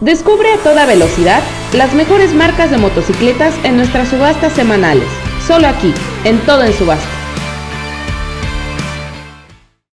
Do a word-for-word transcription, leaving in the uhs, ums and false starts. Descubre a toda velocidad las mejores marcas de motocicletas en nuestras subastas semanales, solo aquí, en Todo en Subastas.